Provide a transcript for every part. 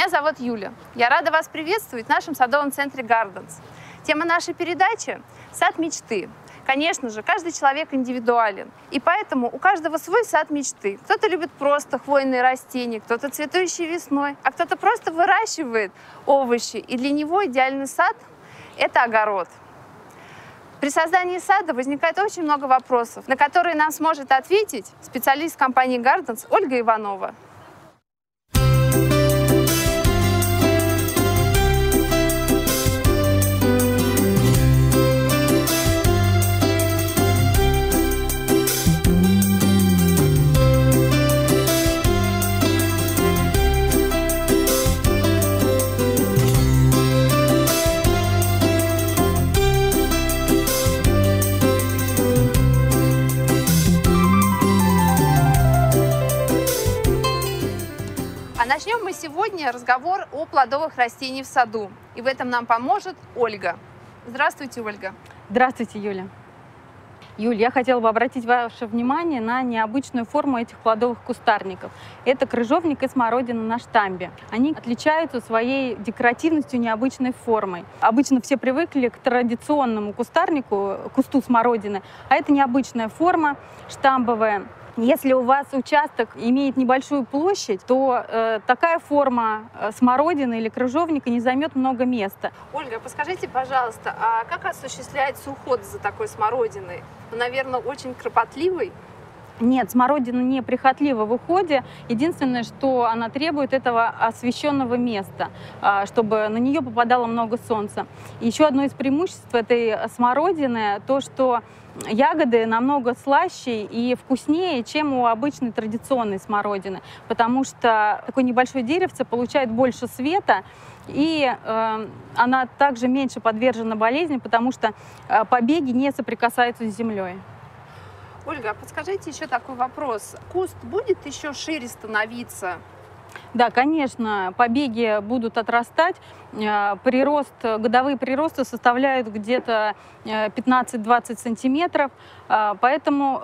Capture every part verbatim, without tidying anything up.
Меня зовут Юля. Я рада вас приветствовать в нашем садовом центре «Гарденс». Тема нашей передачи – сад мечты. Конечно же, каждый человек индивидуален, и поэтому у каждого свой сад мечты. Кто-то любит просто хвойные растения, кто-то цветущие весной, а кто-то просто выращивает овощи, и для него идеальный сад – это огород. При создании сада возникает очень много вопросов, на которые нам сможет ответить специалист компании «Гарденс» Ольга Иванова. Начнем мы сегодня разговор о плодовых растениях в саду. И в этом нам поможет Ольга. Здравствуйте, Ольга. Здравствуйте, Юля. Юля, я хотела бы обратить ваше внимание на необычную форму этих плодовых кустарников. Это крыжовник и смородина на штамбе. Они отличаются своей декоративностью, необычной формой. Обычно все привыкли к традиционному кустарнику, кусту смородины, а это необычная форма, штамбовая. Если у вас участок имеет небольшую площадь, то э, такая форма смородины или крыжовника не займет много места. Ольга, подскажите, пожалуйста, а как осуществляется уход за такой смородиной? Ну, наверное, очень кропотливый? Нет, смородина не прихотлива в уходе. Единственное, что она требует, этого освещенного места, чтобы на нее попадало много солнца. Еще одно из преимуществ этой смородины – то, что ягоды намного слаще и вкуснее, чем у обычной традиционной смородины, потому что такое небольшое деревце получает больше света, и э, она также меньше подвержена болезни, потому что э, побеги не соприкасаются с землей. Ольга, подскажите еще такой вопрос. Куст будет еще шире становиться? Да, конечно, побеги будут отрастать. Прирост, годовые приросты составляют где-то пятнадцать-двадцать сантиметров. Поэтому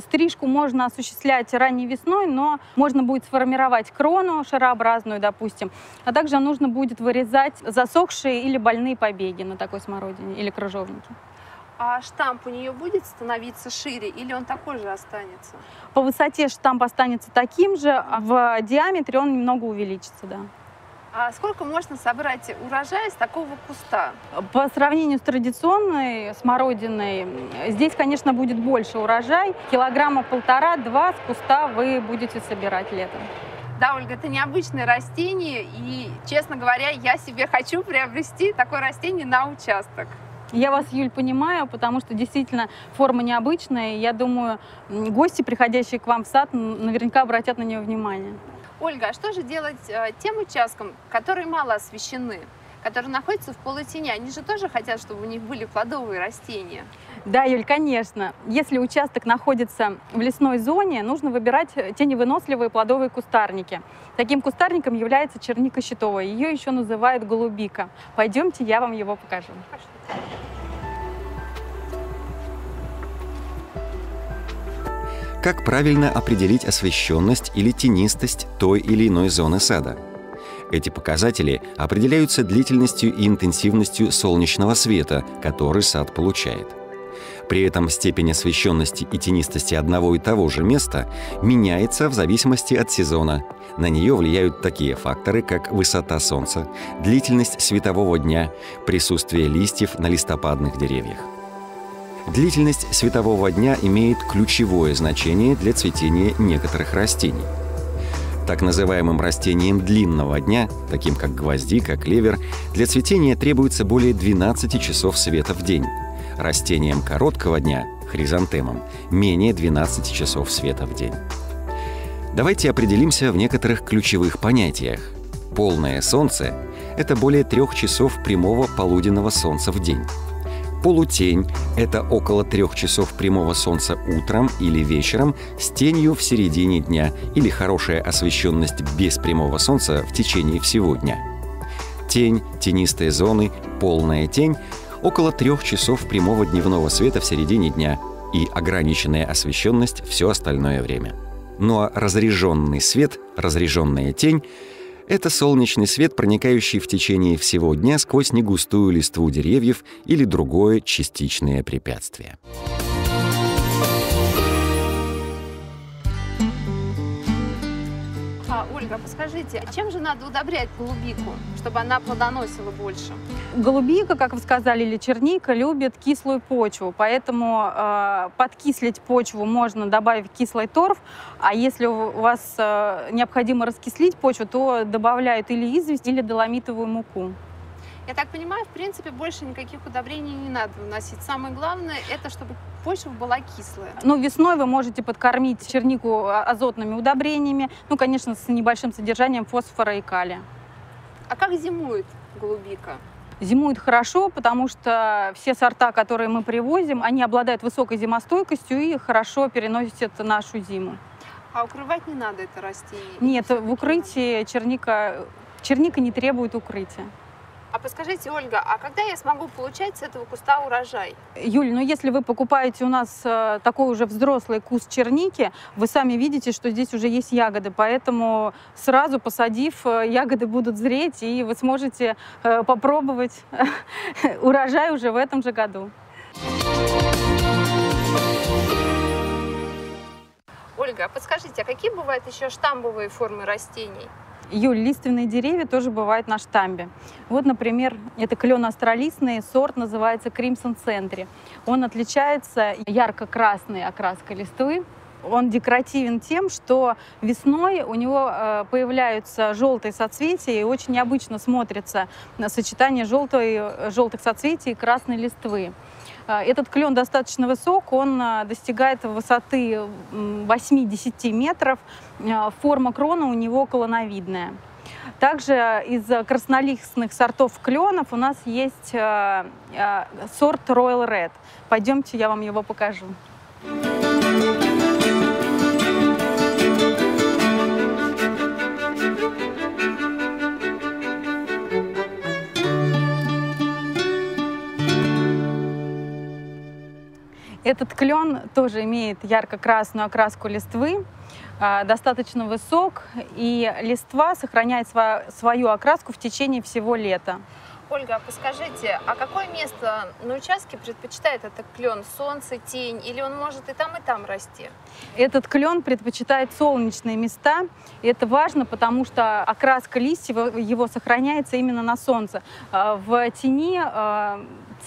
стрижку можно осуществлять ранней весной, но можно будет сформировать крону шарообразную, допустим. А также нужно будет вырезать засохшие или больные побеги на такой смородине или крыжовнике. А штамп у нее будет становиться шире или он такой же останется? По высоте штамп останется таким же, а в диаметре он немного увеличится, да. А сколько можно собрать урожая с такого куста? По сравнению с традиционной смородиной, здесь, конечно, будет больше урожай. Килограмма полтора-два с куста вы будете собирать летом. Да, Ольга, это необычное растение, и, честно говоря, я себе хочу приобрести такое растение на участок. Я вас, Юль, понимаю, потому что действительно форма необычная. Я думаю, гости, приходящие к вам в сад, наверняка обратят на нее внимание. Ольга, а что же делать тем участкам, которые мало освещены, которые находятся в полутени? Они же тоже хотят, чтобы у них были плодовые растения. Да, Юль, конечно. Если участок находится в лесной зоне, нужно выбирать теневыносливые плодовые кустарники. Таким кустарником является черника щитовая. Ее еще называют голубика. Пойдемте, я вам его покажу. Как правильно определить освещенность или тенистость той или иной зоны сада? Эти показатели определяются длительностью и интенсивностью солнечного света, который сад получает. При этом степень освещенности и тенистости одного и того же места меняется в зависимости от сезона. На нее влияют такие факторы, как высота солнца, длительность светового дня, присутствие листьев на листопадных деревьях. Длительность светового дня имеет ключевое значение для цветения некоторых растений. Так называемым растениям длинного дня, таким как гвоздика, клевер, для цветения требуется более двенадцати часов света в день. Растениям короткого дня, хризантемам, менее двенадцати часов света в день. Давайте определимся в некоторых ключевых понятиях. Полное солнце – это более трех часов прямого полуденного солнца в день. Полутень – это около трех часов прямого солнца утром или вечером с тенью в середине дня или хорошая освещенность без прямого солнца в течение всего дня. Тень, тенистые зоны, полная тень – около трех часов прямого дневного света в середине дня и ограниченная освещенность все остальное время. Ну а разреженный свет, разреженная тень – Это солнечный свет, проникающий в течение всего дня сквозь негустую листву деревьев или другое частичное препятствие. А, Ольга, подскажите, а чем же надо удобрять голубику, чтобы она плодоносила больше? Голубика, как вы сказали, или черника, любит кислую почву, поэтому э, подкислить почву можно, добавив кислый торф, а если у вас э, необходимо раскислить почву, то добавляют или известь, или доломитовую муку. Я так понимаю, в принципе, больше никаких удобрений не надо вносить. Самое главное, это чтобы почва была кислая. Ну, весной вы можете подкормить чернику азотными удобрениями, ну, конечно, с небольшим содержанием фосфора и калия. А как зимует голубика? Зимует хорошо, потому что все сорта, которые мы привозим, они обладают высокой зимостойкостью и хорошо переносят нашу зиму. А укрывать не надо это растение? Нет, в укрытии черника, черника не требует укрытия. А подскажите, Ольга, а когда я смогу получать с этого куста урожай? Юль, ну если вы покупаете у нас такой уже взрослый куст черники, вы сами видите, что здесь уже есть ягоды, поэтому сразу посадив, ягоды будут зреть, и вы сможете попробовать урожай уже в этом же году. Ольга, подскажите, а какие бывают еще штамбовые формы растений? Юль, лиственные деревья тоже бывают на штамбе. Вот, например, это клен астролистный, сорт называется Кримсон Центри. Он отличается ярко-красной окраской листвы. Он декоративен тем, что весной у него появляются желтые соцветия, и очень необычно смотрится сочетание желтой, желтых соцветий и красной листвы. Этот клен достаточно высок, он достигает высоты восьми-десяти метров. Форма крона у него колоновидная. Также из краснолистных сортов кленов у нас есть сорт Royal Red. Пойдемте, я вам его покажу. Этот клен тоже имеет ярко-красную окраску листвы, достаточно высок, и листва сохраняет свою окраску в течение всего лета. Ольга, подскажите, а какое место на участке предпочитает этот клен? Солнце, тень, или он может и там, и там расти? Этот клен предпочитает солнечные места. И это важно, потому что окраска листьев его сохраняется именно на солнце. В тени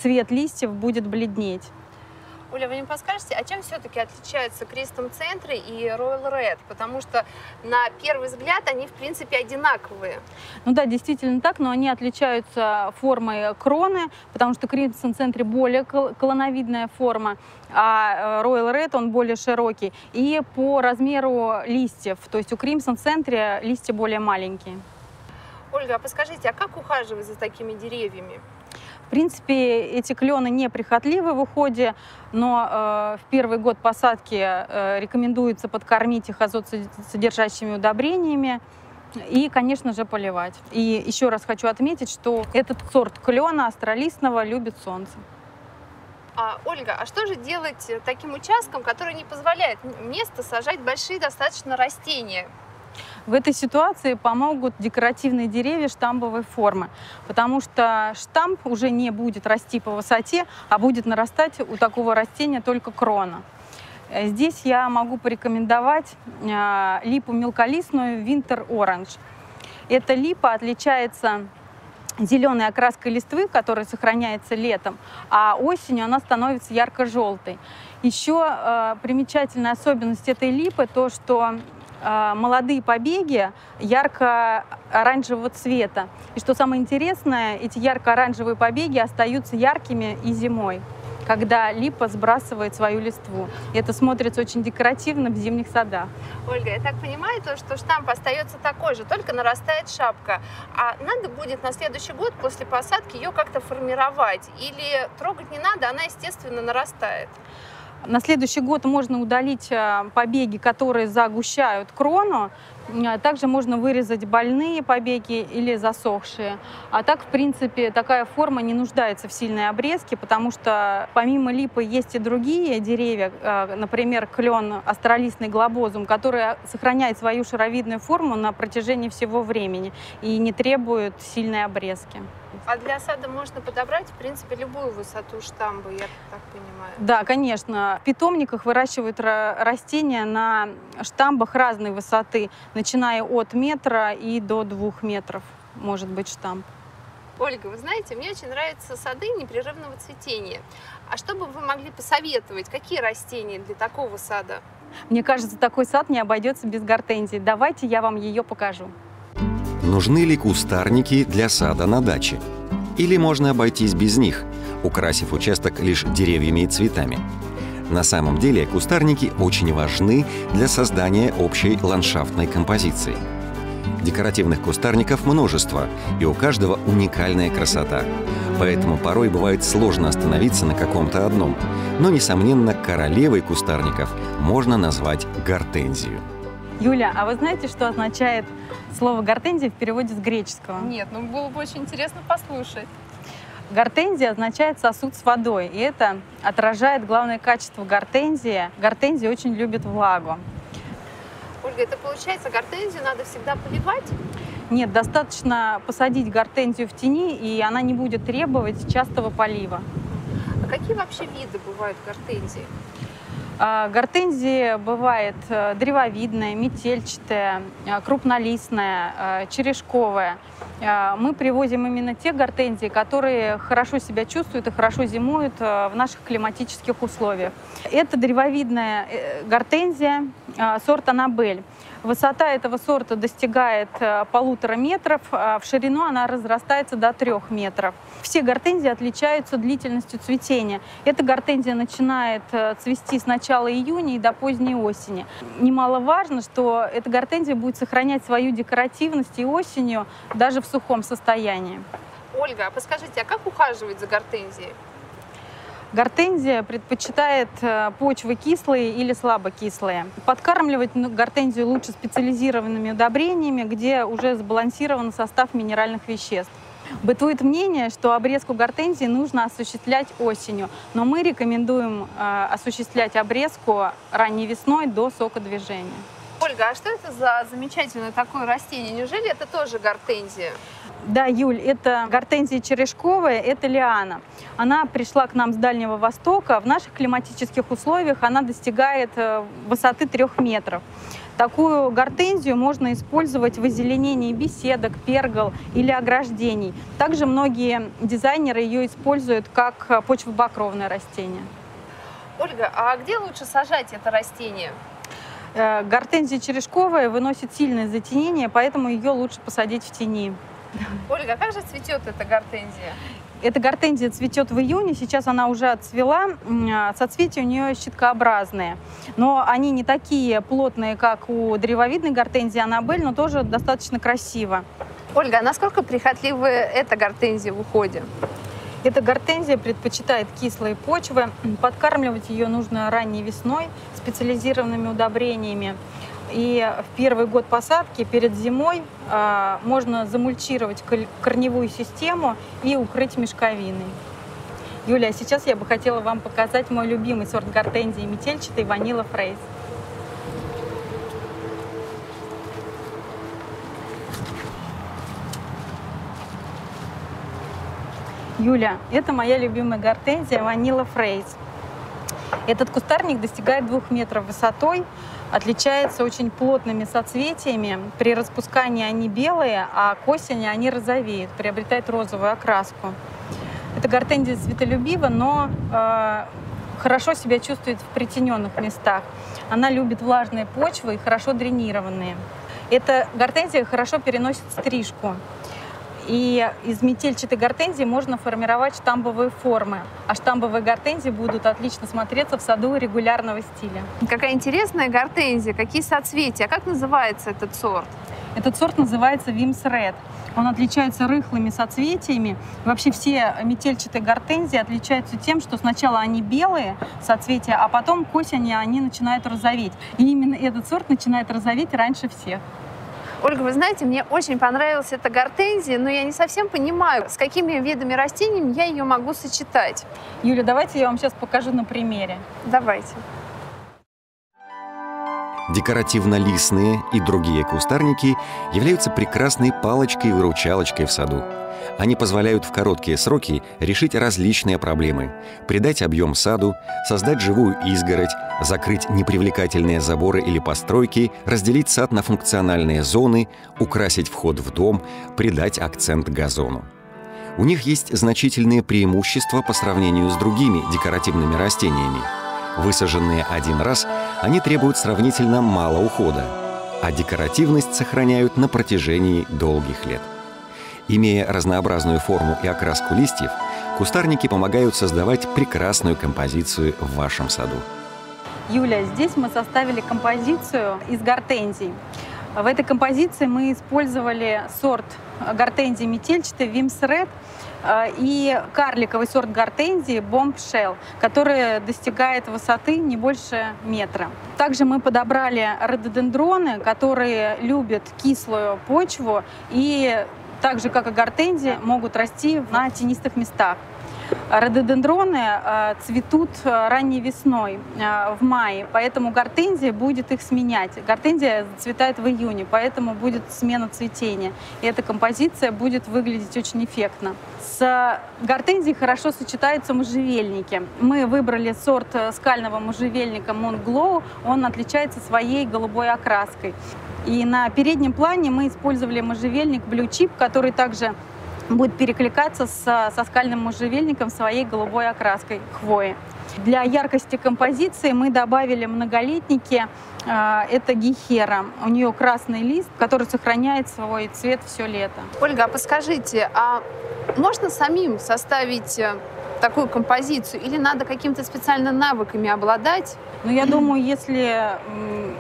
цвет листьев будет бледнеть. Оля, вы не подскажете, а чем все-таки отличаются Кримсон Центри и Royal Red? Потому что на первый взгляд они, в принципе, одинаковые. Ну да, действительно так, но они отличаются формой кроны, потому что Кримсон Центри более колоновидная форма, а Royal Red он более широкий. И по размеру листьев, то есть у Кримсон Центри листья более маленькие. Ольга, а подскажите, а как ухаживать за такими деревьями? В принципе, эти клены неприхотливы в уходе, но э, в первый год посадки э, рекомендуется подкормить их азотсодержащими удобрениями и, конечно же, поливать. И еще раз хочу отметить, что этот сорт клена астролистного любит солнце. А, Ольга, а что же делать таким участкам, который не позволяет место сажать большие достаточно растения? В этой ситуации помогут декоративные деревья штамбовой формы, потому что штамп уже не будет расти по высоте, а будет нарастать у такого растения только крона. Здесь я могу порекомендовать липу мелколистную Winter Orange. Эта липа отличается зеленой окраской листвы, которая сохраняется летом, а осенью она становится ярко-желтой. Еще примечательная особенность этой липы то, что молодые побеги ярко-оранжевого цвета. И что самое интересное, эти ярко-оранжевые побеги остаются яркими и зимой, когда липа сбрасывает свою листву. И это смотрится очень декоративно в зимних садах. Ольга, я так понимаю, то, что штамп остается такой же, только нарастает шапка. А надо будет на следующий год после посадки ее как-то формировать? Или трогать не надо, она естественно нарастает? На следующий год можно удалить побеги, которые загущают крону, Также можно вырезать больные побеги или засохшие. А так, в принципе, такая форма не нуждается в сильной обрезке, потому что помимо липы есть и другие деревья, например, клен остролистный глобозум, который сохраняет свою шаровидную форму на протяжении всего времени и не требует сильной обрезки. А для сада можно подобрать, в принципе, любую высоту штамба, я так понимаю? Да, конечно. В питомниках выращивают растения на штамбах разной высоты, начиная от метра и до двух метров может быть штамп. Ольга, вы знаете, мне очень нравятся сады непрерывного цветения. А что бы вы могли посоветовать? Какие растения для такого сада? Мне кажется, такой сад не обойдется без гортензии. Давайте я вам ее покажу. Нужны ли кустарники для сада на даче? Или можно обойтись без них, украсив участок лишь деревьями и цветами? На самом деле кустарники очень важны для создания общей ландшафтной композиции. Декоративных кустарников множество, и у каждого уникальная красота. Поэтому порой бывает сложно остановиться на каком-то одном. Но, несомненно, королевой кустарников можно назвать гортензию. Юля, а вы знаете, что означает слово «гортензия» в переводе с греческого? Нет, ну было бы очень интересно послушать. Гортензия означает «сосуд с водой», и это отражает главное качество гортензии. Гортензия очень любит влагу. Ольга, это получается, гортензию надо всегда поливать? Нет, достаточно посадить гортензию в тени, и она не будет требовать частого полива. А какие вообще виды бывают гортензии? Гортензия бывает древовидная, метельчатая, крупнолистная, черешковая. Мы привозим именно те гортензии, которые хорошо себя чувствуют и хорошо зимуют в наших климатических условиях. Это древовидная гортензия сорта Аннабель. Высота этого сорта достигает полутора метров, а в ширину она разрастается до трех метров. Все гортензии отличаются длительностью цветения. Эта гортензия начинает цвести с начала июня и до поздней осени. Немаловажно, что эта гортензия будет сохранять свою декоративность и осенью даже в сухом состоянии. Ольга, а подскажите, а как ухаживать за гортензией? Гортензия предпочитает почвы кислые или слабокислые. Подкармливать гортензию лучше специализированными удобрениями, где уже сбалансирован состав минеральных веществ. Бытует мнение, что обрезку гортензии нужно осуществлять осенью, но мы рекомендуем осуществлять обрезку ранней весной до сокодвижения. Ольга, а что это за замечательное такое растение? Неужели это тоже гортензия? Да, Юль, это гортензия черешковая, это лиана. Она пришла к нам с Дальнего Востока. В наших климатических условиях она достигает высоты трех метров. Такую гортензию можно использовать в озеленении беседок, пергол или ограждений. Также многие дизайнеры ее используют как почвобокровное растение. Ольга, а где лучше сажать это растение? Гортензия черешковая выносит сильное затенение, поэтому ее лучше посадить в тени. Ольга, а как же цветет эта гортензия? Эта гортензия цветет в июне, сейчас она уже отцвела, соцветия у нее щиткообразные. Но они не такие плотные, как у древовидной гортензии Аннабель, но тоже достаточно красиво. Ольга, а насколько прихотлива эта гортензия в уходе? Эта гортензия предпочитает кислые почвы, подкармливать ее нужно ранней весной специализированными удобрениями. И в первый год посадки, перед зимой, э, можно замульчировать корневую систему и укрыть мешковиной. Юля, а сейчас я бы хотела вам показать мой любимый сорт гортензии метельчатой Vanilla Fraise. Юля, это моя любимая гортензия Vanilla Fraise. Этот кустарник достигает двух метров высотой, отличается очень плотными соцветиями. При распускании они белые, а к осени они розовеют, приобретают розовую окраску. Эта гортензия цветолюбива, но э, хорошо себя чувствует в притененных местах. Она любит влажные почвы и хорошо дренированные. Эта гортензия хорошо переносит стрижку. И из метельчатой гортензии можно формировать штамбовые формы. А штамбовые гортензии будут отлично смотреться в саду регулярного стиля. Какая интересная гортензия, какие соцветия. А как называется этот сорт? Этот сорт называется Wim's Red. Он отличается рыхлыми соцветиями. Вообще все метельчатые гортензии отличаются тем, что сначала они белые соцветия, а потом к осени они начинают розоветь. И именно этот сорт начинает розоветь раньше всех. Ольга, вы знаете, мне очень понравилась эта гортензия, но я не совсем понимаю, с какими видами растений я ее могу сочетать. Юля, давайте я вам сейчас покажу на примере. Давайте. Декоративно-листные и другие кустарники являются прекрасной палочкой-выручалочкой в саду. Они позволяют в короткие сроки решить различные проблемы, придать объем саду, создать живую изгородь, закрыть непривлекательные заборы или постройки, разделить сад на функциональные зоны, украсить вход в дом, придать акцент газону. У них есть значительные преимущества по сравнению с другими декоративными растениями. Высаженные один раз, они требуют сравнительно мало ухода, а декоративность сохраняют на протяжении долгих лет. Имея разнообразную форму и окраску листьев, кустарники помогают создавать прекрасную композицию в вашем саду. Юля, здесь мы составили композицию из гортензий. В этой композиции мы использовали сорт гортензии метельчатой Wim's Red и карликовый сорт гортензии Бомбшелл, который достигает высоты не больше метра. Также мы подобрали рододендроны, которые любят кислую почву и так же, как и гортензии, могут расти на тенистых местах. Рододендроны цветут ранней весной, в мае, поэтому гортензия будет их сменять. Гортензия зацветает в июне, поэтому будет смена цветения. И эта композиция будет выглядеть очень эффектно. С гортензией хорошо сочетаются можжевельники. Мы выбрали сорт скального можжевельника Moon Glow. Он отличается своей голубой окраской. И на переднем плане мы использовали можжевельник Blue Chip, который также будет перекликаться с, со скальным можжевельником своей голубой окраской хвои. Для яркости композиции мы добавили многолетники. Это гейхера. У нее красный лист, который сохраняет свой цвет все лето. Ольга, а подскажите, а можно самим составить такую композицию или надо какими-то специально навыками обладать? Ну, я думаю, если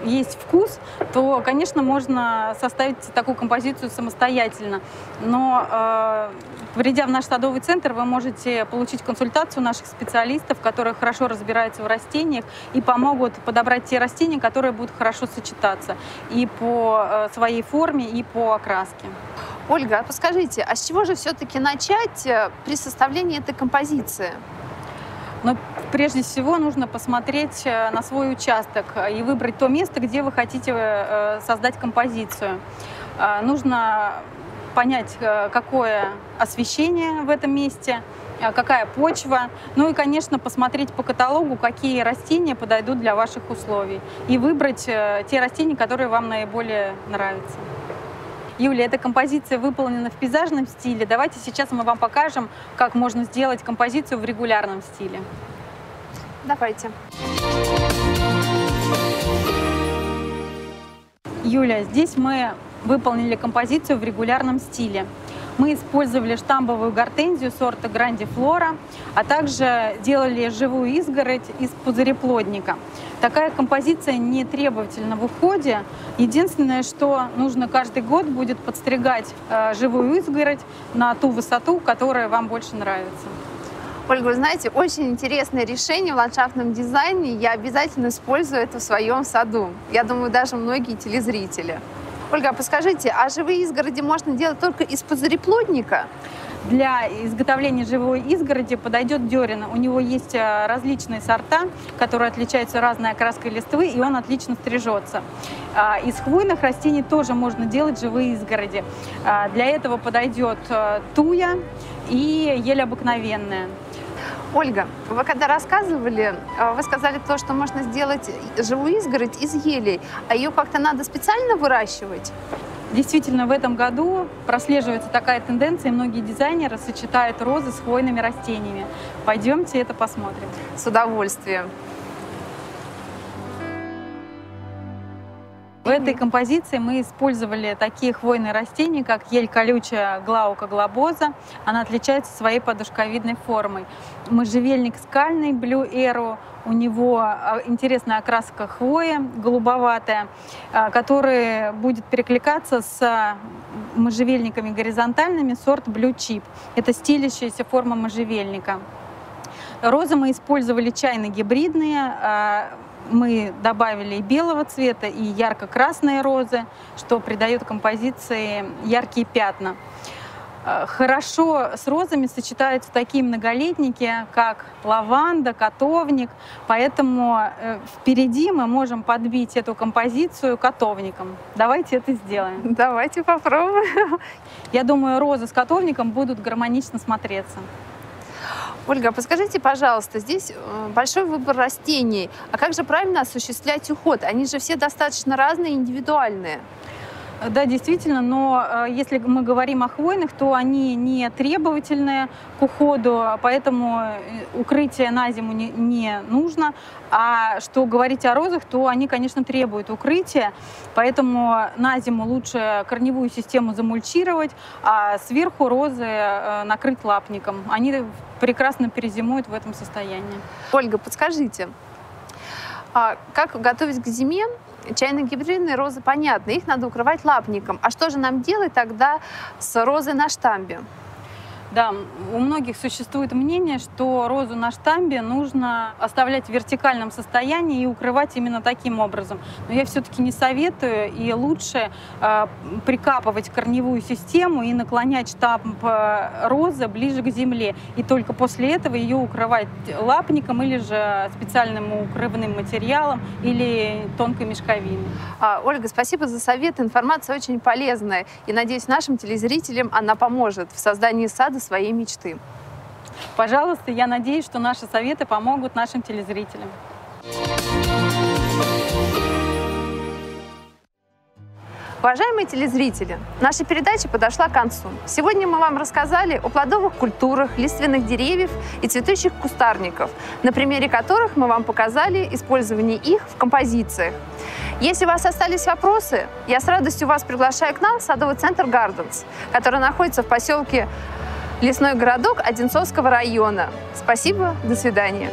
есть вкус, то, конечно, можно составить такую композицию самостоятельно. Но э, придя в наш садовый центр, вы можете получить консультацию наших специалистов, которые хорошо разбираются в растениях и помогут подобрать те растения, которые будут хорошо сочетаться и по своей форме, и по окраске. Ольга, подскажите, а с чего же все-таки начать при составлении этой композиции? Но прежде всего нужно посмотреть на свой участок и выбрать то место, где вы хотите создать композицию. Нужно понять, какое освещение в этом месте, какая почва. Ну и, конечно, посмотреть по каталогу, какие растения подойдут для ваших условий. И выбрать те растения, которые вам наиболее нравятся. Юля, эта композиция выполнена в пейзажном стиле. Давайте сейчас мы вам покажем, как можно сделать композицию в регулярном стиле. Давайте. Юля, здесь мы выполнили композицию в регулярном стиле. Мы использовали штамбовую гортензию сорта Гранди Флора, а также делали живую изгородь из пузыреплодника. Такая композиция не требовательна в уходе. Единственное, что нужно каждый год будет подстригать э, живую изгородь на ту высоту, которая вам больше нравится. Ольга, вы знаете, очень интересное решение в ландшафтном дизайне. Я обязательно использую это в своем саду. Я думаю, даже многие телезрители. Ольга, подскажите, а живые изгороди можно делать только из пузыреплодника? Для изготовления живой изгороди подойдет дерен. У него есть различные сорта, которые отличаются разной окраской листвы, и он отлично стрижется. Из хвойных растений тоже можно делать живые изгороди. Для этого подойдет туя и ель обыкновенная. Ольга, вы когда рассказывали, вы сказали то, что можно сделать живую изгородь из елей, а ее как-то надо специально выращивать? Действительно, в этом году прослеживается такая тенденция, и многие дизайнеры сочетают розы с хвойными растениями. Пойдемте это посмотрим. С удовольствием. В этой композиции мы использовали такие хвойные растения, как ель колючая глаука глобоза. Она отличается своей подушковидной формой. Можжевельник скальный Blue Arrow. У него интересная окраска хвои, голубоватая, которая будет перекликаться с можжевельниками горизонтальными сорт Blue Chip. Это стелящаяся форма можжевельника. Розы мы использовали чайно-гибридные. Мы добавили и белого цвета, и ярко-красные розы, что придает композиции яркие пятна. Хорошо с розами сочетаются такие многолетники, как лаванда, котовник, поэтому впереди мы можем подбить эту композицию котовником. Давайте это сделаем. Давайте попробуем. Я думаю, розы с котовником будут гармонично смотреться. Ольга, подскажите, пожалуйста, здесь большой выбор растений. А как же правильно осуществлять уход? Они же все достаточно разные, индивидуальные. Да, действительно, но если мы говорим о хвойных, то они не требовательны к уходу, поэтому укрытие на зиму не, не нужно. А что говорить о розах, то они, конечно, требуют укрытия, поэтому на зиму лучше корневую систему замульчировать, а сверху розы накрыть лапником. Они прекрасно перезимуют в этом состоянии. Ольга, подскажите, как готовить к зиме? Чайно-гибридные розы, понятно, их надо укрывать лапником. А что же нам делать тогда с розой на штамбе? Да, у многих существует мнение, что розу на штамбе нужно оставлять в вертикальном состоянии и укрывать именно таким образом. Но я все-таки не советую, и лучше э, прикапывать корневую систему и наклонять штамб э, розы ближе к земле. И только после этого ее укрывать лапником или же специальным укрывным материалом или тонкой мешковиной. А, Ольга, спасибо за совет. Информация очень полезная. И, надеюсь, нашим телезрителям она поможет в создании сада своей мечты. Пожалуйста, я надеюсь, что наши советы помогут нашим телезрителям. Уважаемые телезрители, наша передача подошла к концу. Сегодня мы вам рассказали о плодовых культурах, лиственных деревьев и цветущих кустарников, на примере которых мы вам показали использование их в композициях. Если у вас остались вопросы, я с радостью вас приглашаю к нам в садовый центр «Гарденс», который находится в поселке Лесной городок Одинцовского района. Спасибо, до свидания.